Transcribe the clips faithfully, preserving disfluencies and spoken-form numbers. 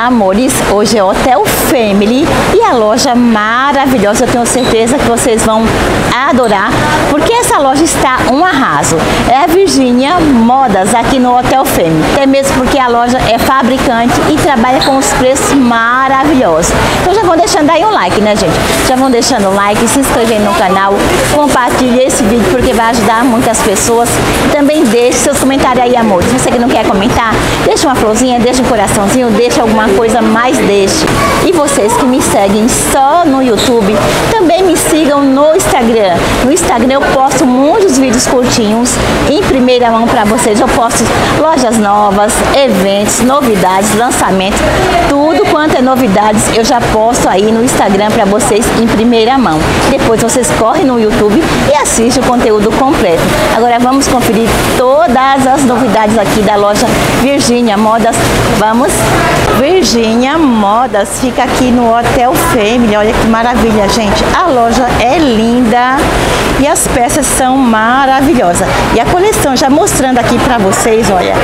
Amores, hoje é Hotel Family e a loja maravilhosa, eu tenho certeza que vocês vão adorar, porque essa loja está um arraso. É a Virgínia Modas aqui no Hotel Family, até mesmo porque a loja é fabricante e trabalha com os preços maravilhosos. Então já vão deixando aí um like, né, gente? Já vão deixando um like, se inscrevendo no canal, compartilhe esse vídeo porque vai ajudar muitas pessoas. E também deixe seus comentários aí, amores. Você que não quer comentar, deixa uma florzinha, deixa um coraçãozinho, deixa alguma coisa, mais deixe. E vocês que me seguem só no YouTube, também me sigam no Instagram. No Instagram eu posto muitos vídeos curtinhos em primeira mão para vocês. Eu posto lojas novas, eventos, novidades, lançamentos, tudo quanto é novidades eu já posto aí no Instagram para vocês em primeira mão. Depois vocês correm no YouTube e assistem o conteúdo completo. Agora vamos conferir todas as novidades aqui da loja Virgínia Modas. Vamos! Virgínia Modas fica aqui no Hotel Family, olha que maravilha, gente. A loja é linda e as peças são maravilhosas. E a coleção, já mostrando aqui pra vocês, olha,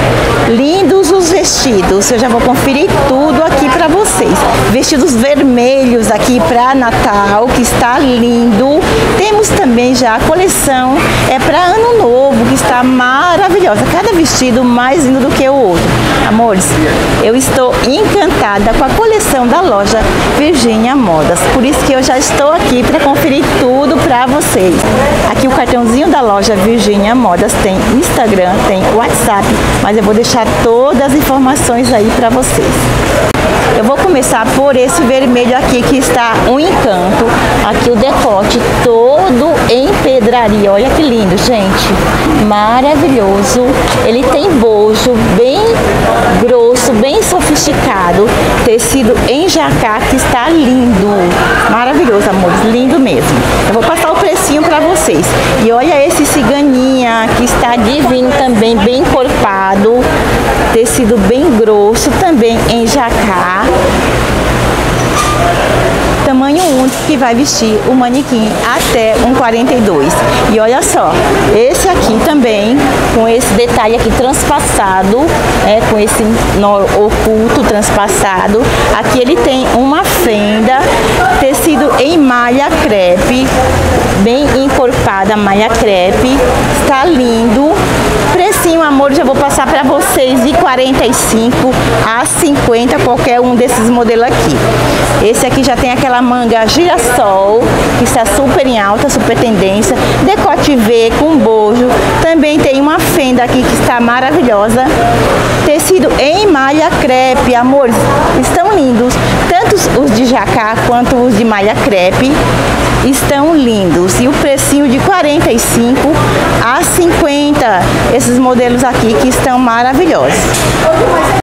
lindos os vestidos. Eu já vou conferir tudo aqui pra vocês. Vestidos vermelhos aqui pra Natal, que está lindo. Temos também já a coleção, é pra Ano Novo, que está maravilhosa. Cada vestido mais lindo do que o outro. Amores, eu estou encantada com a coleção da loja Virgínia Modas. Por isso que eu já estou aqui para conferir tudo para vocês. Aqui o cartãozinho da loja Virgínia Modas tem Instagram, tem WhatsApp, mas eu vou deixar todas as informações aí para vocês. Eu vou começar por esse vermelho aqui que está um encanto. Aqui o decote todo em pedraria. Olha que lindo, gente. Maravilhoso. Ele tem bojo bem grosso, bem sofisticado. Tecido em jacquard que está lindo. Maravilhoso, amores. Lindo mesmo. Eu vou passar o precinho para vocês. E olha esse ciganinha que está divino também, bem encorpado. Tecido bem grosso, também em jacquard. Tamanho único que vai vestir o manequim até um quarenta e dois. E olha só, esse aqui também, com esse detalhe aqui transpassado, é, com esse nó oculto transpassado. Aqui ele tem uma fenda, tecido em malha crepe, bem encorpada, malha crepe. Está lindo. Precinho, amor, já vou passar para vocês, de quarenta e cinco a cinquenta, qualquer um desses modelos aqui. Esse aqui já tem aquela manga girassol, que está super em alta, super tendência, decote V com bojo, também tem uma fenda aqui que está maravilhosa, tecido em malha crepe, amores, estão lindos, tanto os de jacquard quanto os de malha crepe, estão lindos, e o precinho de quarenta e cinco a cinquenta, esses modelos aqui que estão maravilhosos.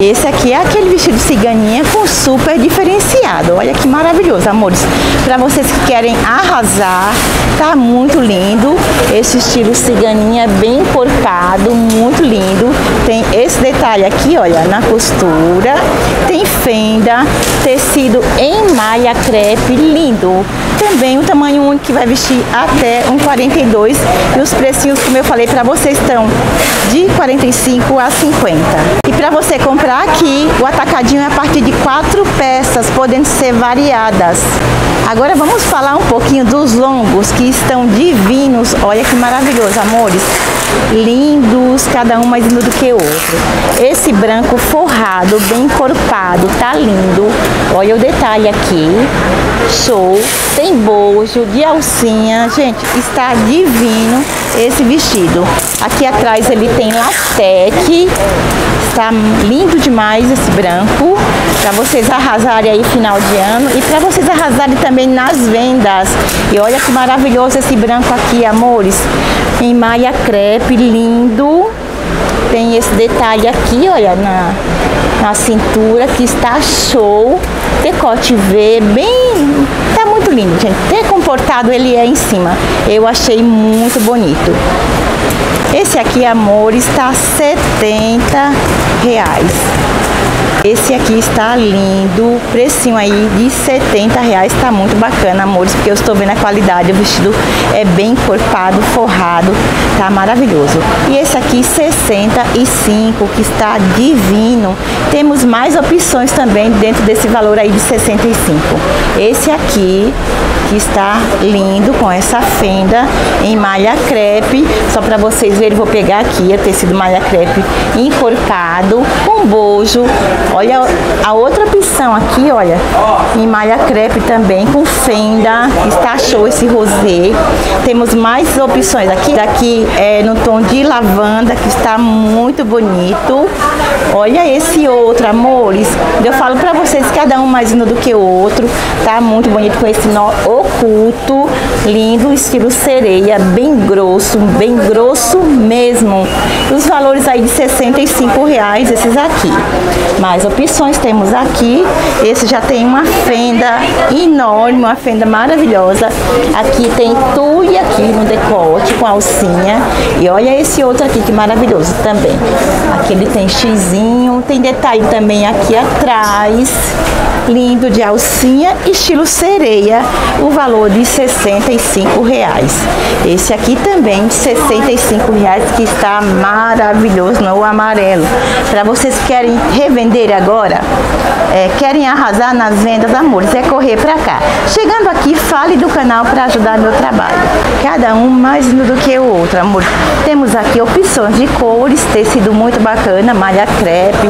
Esse aqui é aquele vestido ciganinha com super diferenciado, olha que maravilhoso, amores, para vocês que querem arrasar, tá muito lindo, esse estilo ciganinha bem encorpado, muito lindo, tem esse detalhe aqui, olha, na costura, tem fenda, tecido em malha crepe, lindo, também o tamanho único que vai vestir até um quarenta e dois, e os precinhos, como eu falei para vocês, estão de quarenta e cinco a cinquenta. E para você comprar aqui, o atacadinho é a partir de quatro peças, podendo ser variadas. Agora vamos falar um pouquinho dos longos, que estão divinos, olha que maravilhoso, amores, lindos, cada um mais lindo do que o outro. Esse branco forrado, bem encorpado, tá lindo, olha o detalhe aqui, show, tem bojo, de alcinha, gente, está divino esse vestido. Aqui atrás ele tem latex, está lindo demais esse branco, para vocês arrasarem aí final de ano e para vocês arrasarem também nas vendas. E olha que maravilhoso esse branco aqui, amores, em malha crepe, lindo, tem esse detalhe aqui, olha, na, na cintura, que está show, decote V, bem, tá muito lindo, gente, até comportado ele é em cima, eu achei muito bonito. Esse aqui, amor, está setenta reais. Esse aqui está lindo, precinho aí de setenta reais, tá muito bacana, amores, porque eu estou vendo a qualidade, o vestido é bem encorpado, forrado, tá maravilhoso. E esse aqui sessenta e cinco, que está divino. Temos mais opções também dentro desse valor aí de sessenta e cinco. Esse aqui que está lindo com essa fenda em malha crepe, só para vocês verem, vou pegar aqui o tecido malha crepe encorpado com bojo. Olha a outra opção aqui, olha, em malha crepe também com fenda, está show esse rosé. Temos mais opções aqui, daqui é no tom de lavanda, que está muito bonito. Olha esse outro, amores, eu falo para vocês, cada um mais lindo do que o outro, tá muito bonito com esse nó oculto, lindo, estilo sereia, bem grosso, bem grosso mesmo. Os valores aí de sessenta e cinco reais, esses aqui. Mais opções temos aqui, esse já tem uma fenda enorme, uma fenda maravilhosa. Aqui tem tule aqui no decote com alcinha. E olha esse outro aqui que maravilhoso também. Aqui ele tem xizinho, tem detalhe também aqui atrás. Lindo, de alcinha, estilo sereia, o valor de sessenta e cinco reais. Esse aqui também de sessenta e cinco reais, que está maravilhoso no amarelo. Para vocês que querem revender agora, é, querem arrasar nas vendas, amores, é correr para cá. Chegando aqui, fale do canal para ajudar meu trabalho. Cada um mais lindo do que o outro, amor. Temos aqui opções de cores, tecido muito bacana, malha crepe.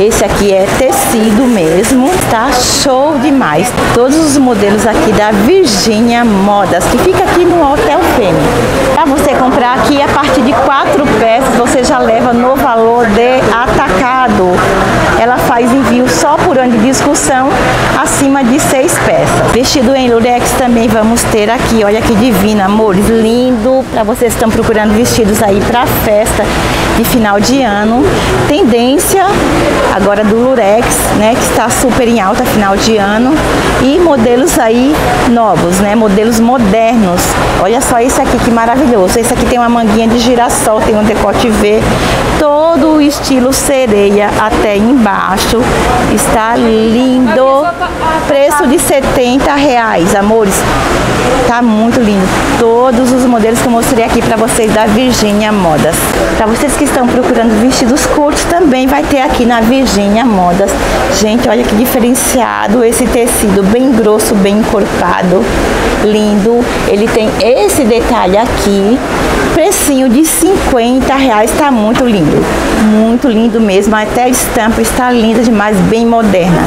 Esse aqui é tecido mesmo, tá show demais. Todos os modelos aqui da Virgínia Modas, que fica aqui no Hotel Family. Para você comprar aqui, a partir de quatro peças, você já leva no valor de atacado. Ela faz envio só por ano de discussão, acima de seis peças. Vestido em lurex também vamos ter aqui, olha que divino, amores, lindo. Para vocês que estão procurando vestidos aí para festa de final de ano, tendência agora do lurex, né, que está super em alta final de ano. E modelos aí novos, né, modelos modernos. Olha só esse aqui que maravilhoso, esse aqui tem uma manguinha de girassol, tem um decote V, todo o estilo sereia até embaixo, está lindo, preço de setenta reais, amores, tá muito lindo. Todos os modelos que eu mostrei aqui para vocês da Virgínia Modas. Para vocês que estão procurando vestidos curtos, também vai ter aqui na Virgínia Modas. Gente, olha que diferenciado esse tecido, bem grosso, bem encorpado, lindo. Ele tem esse detalhe aqui, precinho de cinquenta reais, tá muito lindo, muito lindo mesmo. Até a estampa está linda demais, bem moderna,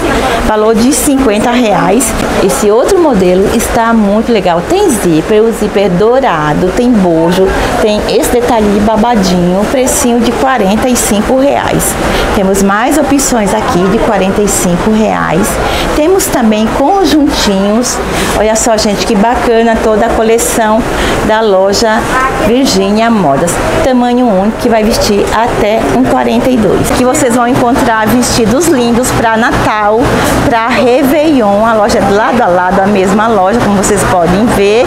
valor de cinquenta reais. Esse outro modelo está muito legal, tem zíper, o zíper dourado, tem bojo, tem esse detalhe de babadinho, precinho de quarenta e cinco reais. Temos mais opções aqui de quarenta e cinco reais. Temos também conjuntinhos, olha só, gente, que bacana, toda a coleção da loja Virgínia Modas, tamanho único, que vai vestir até um quarenta e dois. Que vocês vão encontrar vestidos lindos para Natal, para Réveillon, a loja é lado a lado, a mesma loja, como vocês podem ver.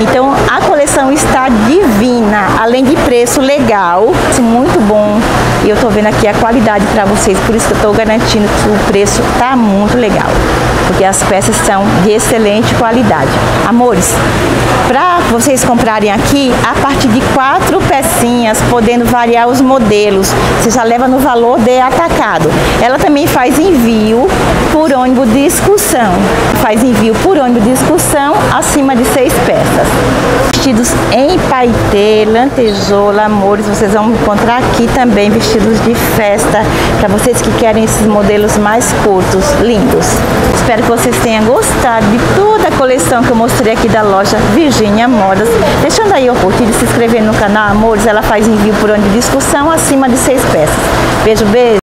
Então a coleção está divina, além de preço legal, muito bom. E eu tô vendo aqui a qualidade para vocês, por isso que eu tô garantindo que o preço tá muito legal, porque as peças são de excelente qualidade. Amores, para vocês comprarem aqui, a partir de quatro pecinhas, podendo variar os modelos, você já leva no valor de atacado. Ela também faz envio por ônibus de excursão. Faz envio por ônibus de excursão acima de seis peças. Vestidos em paetê, lantejola, amores, vocês vão encontrar aqui também vestidos de festa, para vocês que querem esses modelos mais curtos, lindos. Espero que vocês tenham gostado de toda a coleção que eu mostrei aqui da loja Virgínia Modas. Deixando aí o curtir e se inscrever no canal, amores, ela faz envio por onde discussão acima de seis peças. Beijo, beijo!